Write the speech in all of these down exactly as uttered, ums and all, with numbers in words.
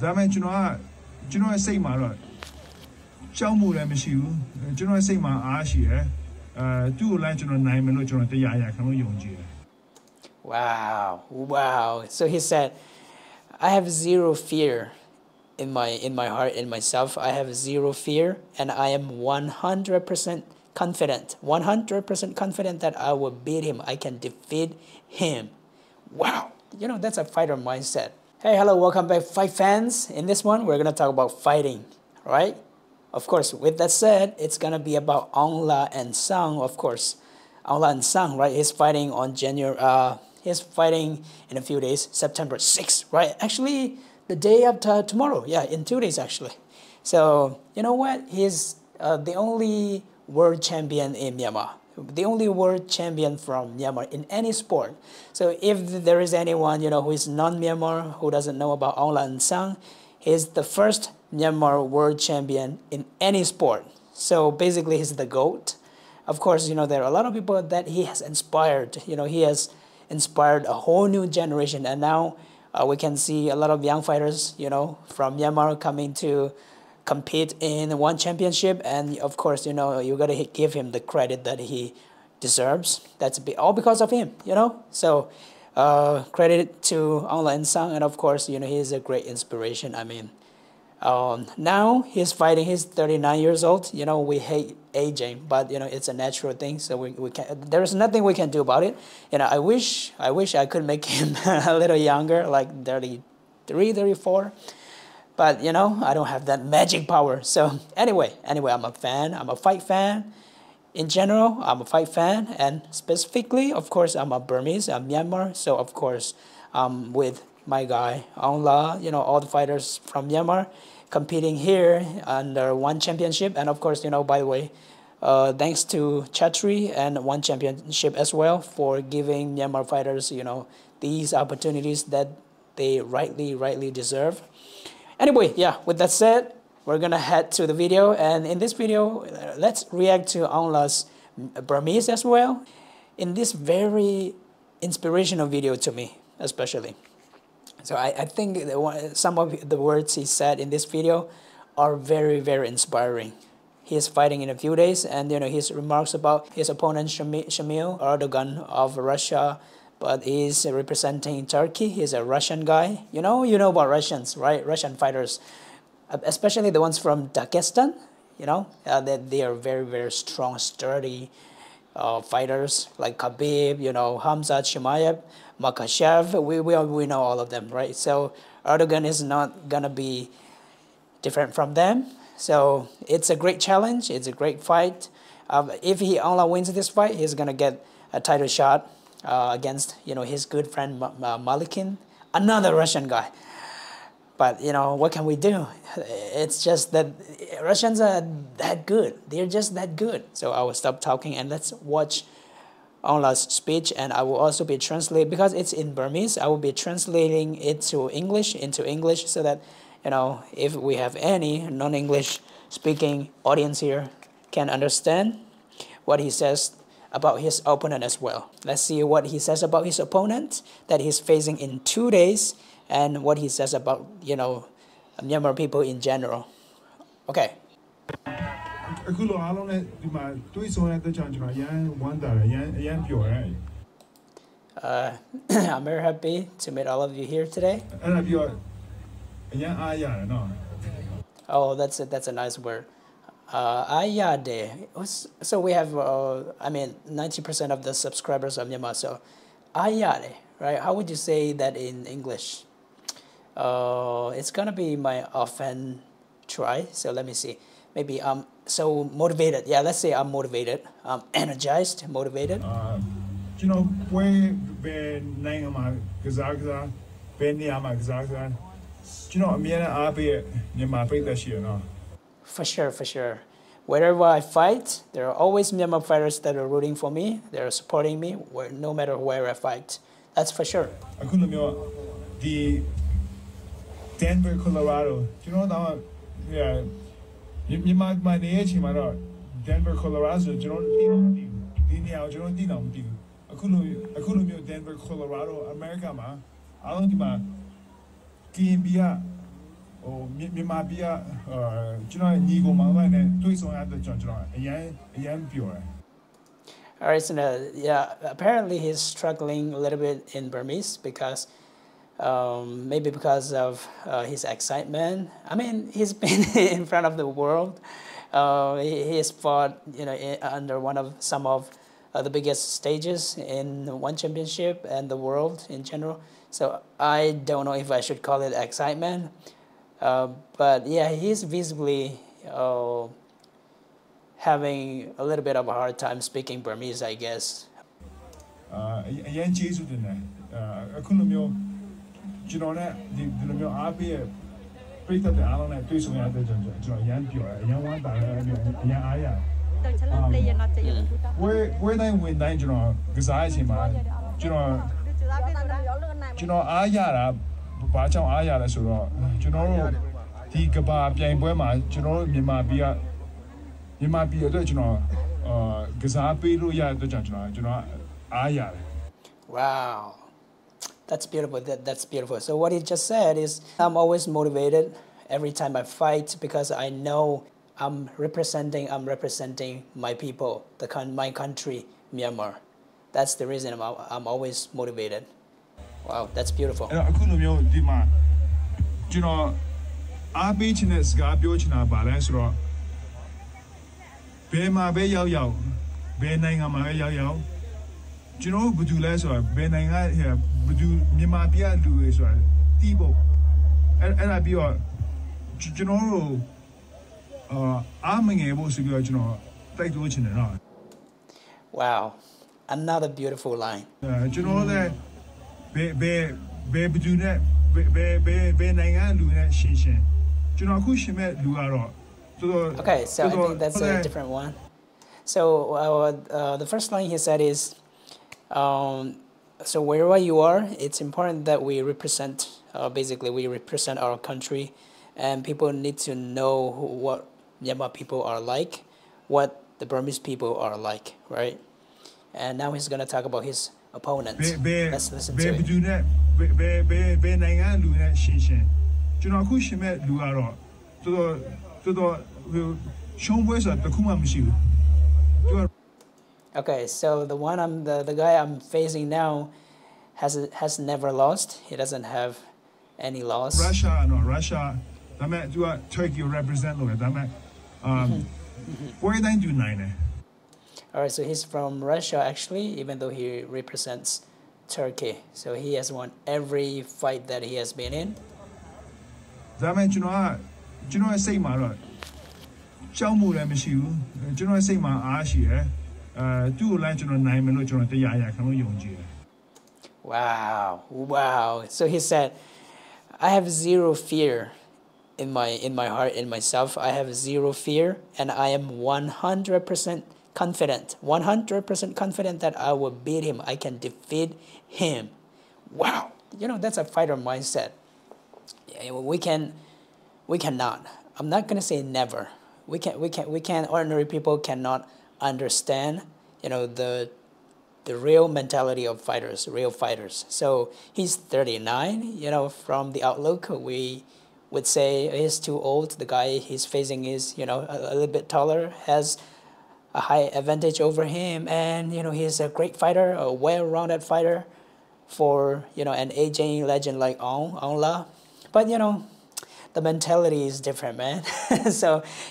Zaman Juno Juno say my right. Chamu Lamishu, Juno say my Ashia, uh, two lunch on nine minutes on the Yayakano Yonji. Wow, wow. So he said, I have zero fear in my in my heart, in myself. I have zero fear, and I am one hundred percent confident, one hundred percent confident that I will beat him. I can defeat him. Wow. You know, that's a fighter mindset. Hey, hello, welcome back, fight fans. In this one, we're going to talk about fighting, right? Of course, with that said, it's going to be about Aung La Nsang, of course. Aung La Nsang, right? He's fighting on January, uh, he's fighting in a few days, September sixth, right? Actually, the day after tomorrow. Yeah, in two days, actually. So, you know what? He's uh, the only world champion in Myanmar. The only world champion from Myanmar in any sport. So if there is anyone, you know, who is non-Myanmar, who doesn't know about Aung La Nsang, he's the first Myanmar world champion in any sport. So basically, he's the GOAT. Of course, you know, there are a lot of people that he has inspired. You know, he has inspired a whole new generation. And now uh, we can see a lot of young fighters, you know, from Myanmar coming to compete in One Championship, and of course, you know, you gotta give him the credit that he deserves. That's all because of him, you know. So uh, credit to Aung La Nsang, and of course, you know, he's a great inspiration. I mean, um, now he's fighting. He's thirty-nine years old. You know, we hate aging, but you know, it's a natural thing. So we we can. There is nothing we can do about it. You know, I wish I wish I could make him a little younger, like thirty-three, thirty-four. But, you know, I don't have that magic power. So anyway, anyway, I'm a fan. I'm a fight fan. In general, I'm a fight fan. And specifically, of course, I'm a Burmese. I'm Myanmar. So, of course, I'm with my guy, Aung La, you know, all the fighters from Myanmar competing here under One Championship. And, of course, you know, by the way, uh, thanks to Chhatri and One Championship as well for giving Myanmar fighters, you know, these opportunities that they rightly, rightly deserve. Anyway, yeah, with that said, we're gonna head to the video, and in this video, let's react to Aung La's Burmese as well, in this very inspirational video to me, especially. So I, I think some of the words he said in this video are very, very inspiring. He is fighting in a few days, and you know his remarks about his opponent, Shamil Erdogan of Russia, but he's representing Turkey. He's a Russian guy. You know, you know about Russians, right? Russian fighters, especially the ones from Dagestan. You know, uh, that they, they are very, very strong, sturdy uh, fighters like Khabib, you know, Hamzad Shemayev, Makachev. We, we, we know all of them, right? So Erdogan is not going to be different from them. So it's a great challenge. It's a great fight. Um, if he only wins this fight, he's going to get a title shot. Uh, against, you know, his good friend M M Malikin, another Russian guy. But, you know, what can we do? It's just that Russians are that good. They're just that good. So I will stop talking and let's watch Aung La's speech, and I will also be translating, because it's in Burmese, I will be translating it to English, into English, so that, you know, if we have any non-English speaking audience here can understand what he says about his opponent as well. Let's see what he says about his opponent that he's facing in two days and what he says about, you know, Myanmar people in general. Okay. Uh, I'm very happy to meet all of you here today. Oh, that's a, that's a nice word. Uh, so we have, uh, I mean, ninety percent of the subscribers of Myanmar, so Ayade, right? How would you say that in English? Uh, it's gonna be my often try, so let me see. Maybe I'm so motivated. Yeah, let's say I'm motivated. I'm energized, motivated. Uh, you know, For sure, for sure. Wherever I fight, there are always Myanmar fighters that are rooting for me. They are supporting me, where, no matter where I fight. That's for sure. I couldn't remember the Denver, Colorado. Do you know that? Yeah, you might my age, my daughter. Denver, Colorado. Do you know? Do you know? Do you know? Do you know? Do you I couldn't. I couldn't remember Denver, Colorado, America. Ma, I don't know. K B A. 哦，မြန်မာမြန်မာပြည်ကကျွန်တော်ညီကိုမောင်လိုက်နဲ့တွေ့ဆုံရတဲ့ကျွန်တော်အရင်အရင်ပြောတယ် All right, so now, yeah, apparently he's struggling a little bit in Burmese because um, maybe because of uh, his excitement. I mean, he's been in front of the world. Uh, he, he has fought, you know, in, under one of some of uh, the biggest stages in One Championship and the world in general. So I don't know if I should call it excitement, uh, but yeah, he's visibly. Uh, having a little bit of a hard time speaking Burmese, I guess. Uh, yan Jesus didn't. Uh, Akunomio, Girona, the Lumio Abbey, Peter the Alana, two so other Yan Pure, Yan Aya. Where they win nine Girona, Gazazima, Girona, Girona Ayara, Bacham Ayara Sura, Girona, the Gabab, Yan Buema, Girona, Mimabia. You might be a original, uh, Wow, that's beautiful. That, that's beautiful. So what he just said is, I'm always motivated every time I fight because I know I'm representing, I'm representing my people, the con my country, Myanmar. That's the reason I'm, I'm always motivated. Wow, that's beautiful. You know, I've been in this garbage now, but that's wrong. Be ma be yao yao, be nainga ma yao yao. You know, budu less or be nainga here, budu mima pia do is or tibo. And I be or, you know, uh, I'm able to go, you know, take the watching and all. Wow, another beautiful line. Uh, you know that be be be budu that be be be be nainga do that shin shin. You know, who she met do aro. Okay, so I think that's a different one. So uh, uh, the first line he said is, um, so wherever you are, it's important that we represent, uh, basically we represent our country, and people need to know who, what Myanmar people are like, what the Burmese people are like, right? And now he's going to talk about his opponent. Let's listen to it. Okay, so the one I'm the, the guy I'm facing now has has never lost. He doesn't have any loss. Russia, no Russia. I mean, do I Turkey represent? Look, I mean, um, where did I do nine? All right, so he's from Russia actually, even though he represents Turkey. So he has won every fight that he has been in. That means you know. Do you know I say my right? Do you know I say my ash here? Do like you know nine minutes on the yaya can you? Wow, wow. So he said, I have zero fear in my in my heart, in myself. I have zero fear and I am one hundred percent confident. One hundred percent confident that I will beat him. I can defeat him. Wow. You know, that's a fighter mindset. We can We cannot. I'm not gonna say never. We can. We can. We can. Ordinary people cannot understand, you know, the, the real mentality of fighters, real fighters. So he's thirty-nine. You know, from the outlook, we would say he's too old. The guy he's facing is, you know, a, a little bit taller, has a high advantage over him, and you know, he's a great fighter, a well-rounded fighter, for you know, an aging legend like Aung Aung La. But you know. The mentality is different, man. So,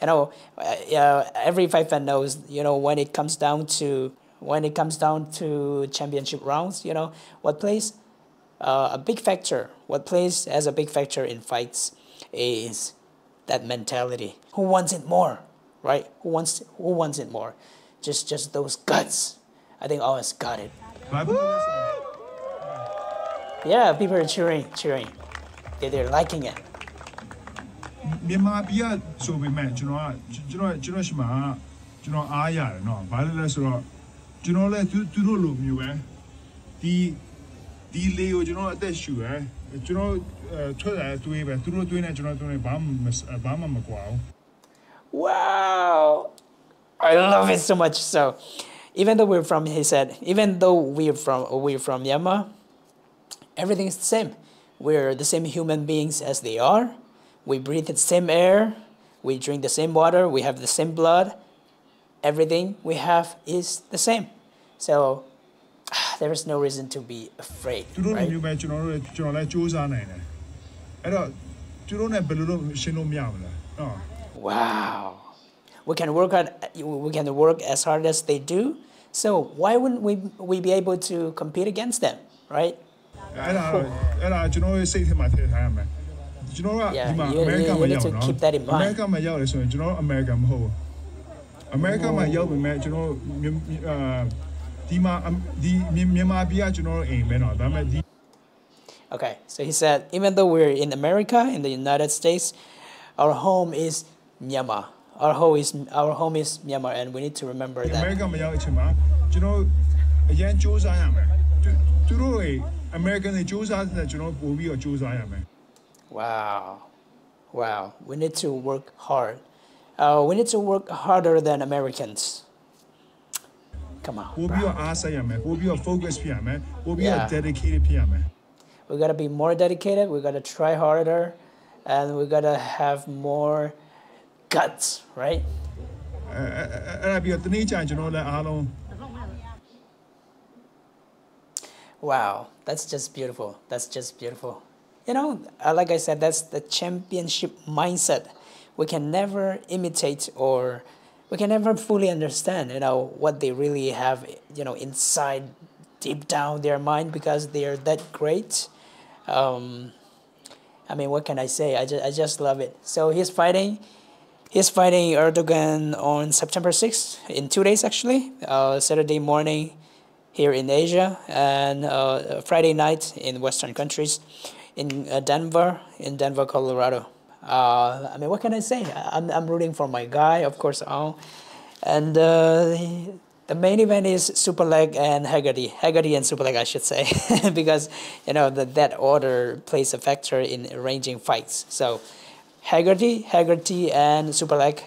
you know, uh, every fighter knows, you know, when it comes down to when it comes down to championship rounds, you know, what plays uh, a big factor, what plays as a big factor in fights is that mentality. Who wants it more, right? Who wants who wants it more? Just just those guts. I think Always got it. Yeah, people are cheering, cheering. They they're liking it. Mimabia, so we met, you know, you know, you know, you know, I are no, but let's rock. You know, let you to know you, eh? The delay, you know, that's you, eh? You know, to that to even to know to it, you know, to a bomb, a bomb, McGuire. Wow, I love it so much. So, even though we're from, he said, even though we're from, we're from Myanmar, everything is the same. We're the same human beings as they are. We breathe the same air, we drink the same water, we have the same blood. Everything we have is the same. So there is no reason to be afraid, right? Wow. We can work at, we can work as hard as they do. So why wouldn't we we be able to compete against them, right? Yeah, you, you, you need to keep that in mind. America, okay, so he said, even though we're in America, in the United States, our home is Myanmar. Our home is our home is Myanmar, and we need to remember that. Wow, wow! We need to work hard. Uh, we need to work harder than Americans. Come on. We'll be a focused P M. We'll be a dedicated P M. We gotta be more dedicated. We gotta try harder, and we gotta have more guts, right? Wow, that's just beautiful. That's just beautiful. You know, like I said, that's the championship mindset. We can never imitate, or we can never fully understand, you know, what they really have, you know, inside, deep down their mind, because they are that great. Um, I mean, what can I say? I just, I just love it. So he's fighting. He's fighting Erdogan on September sixth, in two days actually, uh, Saturday morning here in Asia, and uh, Friday night in Western countries, in uh, Denver, in Denver, Colorado. Uh, I mean, what can I say? I'm, I'm rooting for my guy, of course. Oh. And uh, the main event is Superlek and Haggerty, Haggerty and Superlek, I should say, because you know that that order plays a factor in arranging fights. So. Haggerty, Haggerty, and Superlek.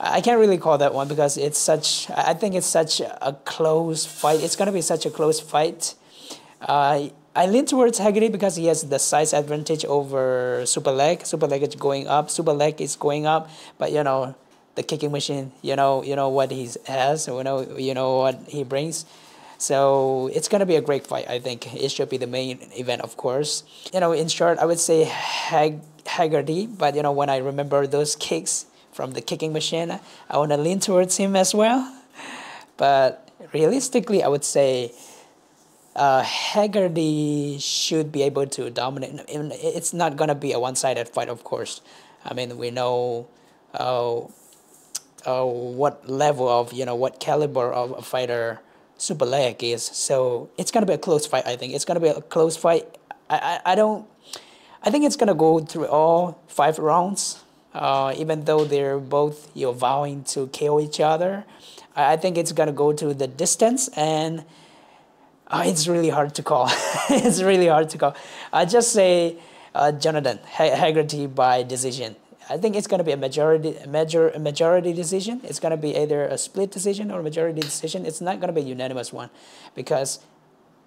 I can't really call that one because it's such. I think it's such a close fight. It's gonna be such a close fight. Uh, I lean towards Haggerty because he has the size advantage over Superlek. Superlek is going up. Superlek is going up. But you know, the kicking machine. You know, you know what he has. You know, you know what he brings. So it's gonna be a great fight. I think it should be the main event, of course. You know, in short, I would say Hag. Haggerty, but you know, when I remember those kicks from the kicking machine, I want to lean towards him as well. But realistically, I would say uh, Haggerty should be able to dominate. It's not going to be a one-sided fight, of course. I mean, we know uh, uh, what level of, you know, what caliber of a fighter Superlek is. So it's going to be a close fight, I think. It's going to be a close fight. I, I, I don't... I think it's gonna go through all five rounds, uh, even though they're both, you know, vowing to K O each other. I think it's gonna go to the distance, and uh, it's really hard to call. It's really hard to call. I just say uh, Jonathan Haggerty by decision. I think it's gonna be a majority, a major, a majority decision. It's gonna be either a split decision or a majority decision. It's not gonna be a unanimous one, because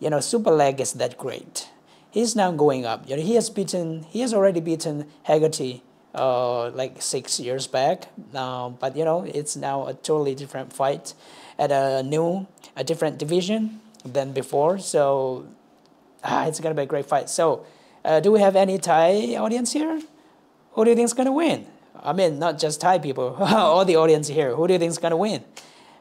you know Superlek is that great. He's now going up. You know, he has beaten. He has already beaten Haggerty, uh, like six years back. Now, um, but you know, it's now a totally different fight, at a new, a different division than before. So, ah, it's gonna be a great fight. So, uh, do we have any Thai audience here? Who do you think is gonna win? I mean, not just Thai people. All the audience here. Who do you think is gonna win?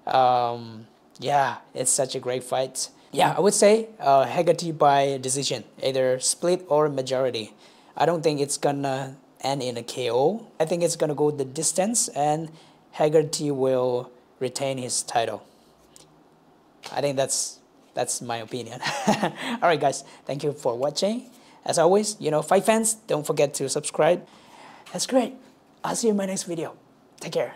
Um, yeah, it's such a great fight. Yeah, I would say uh, Haggerty by decision, either split or majority. I don't think it's gonna end in a K O. I think it's gonna go the distance, and Haggerty will retain his title. I think that's that's my opinion. All right, guys, thank you for watching. As always, you know, fight fans, don't forget to subscribe. That's great. I'll see you in my next video. Take care.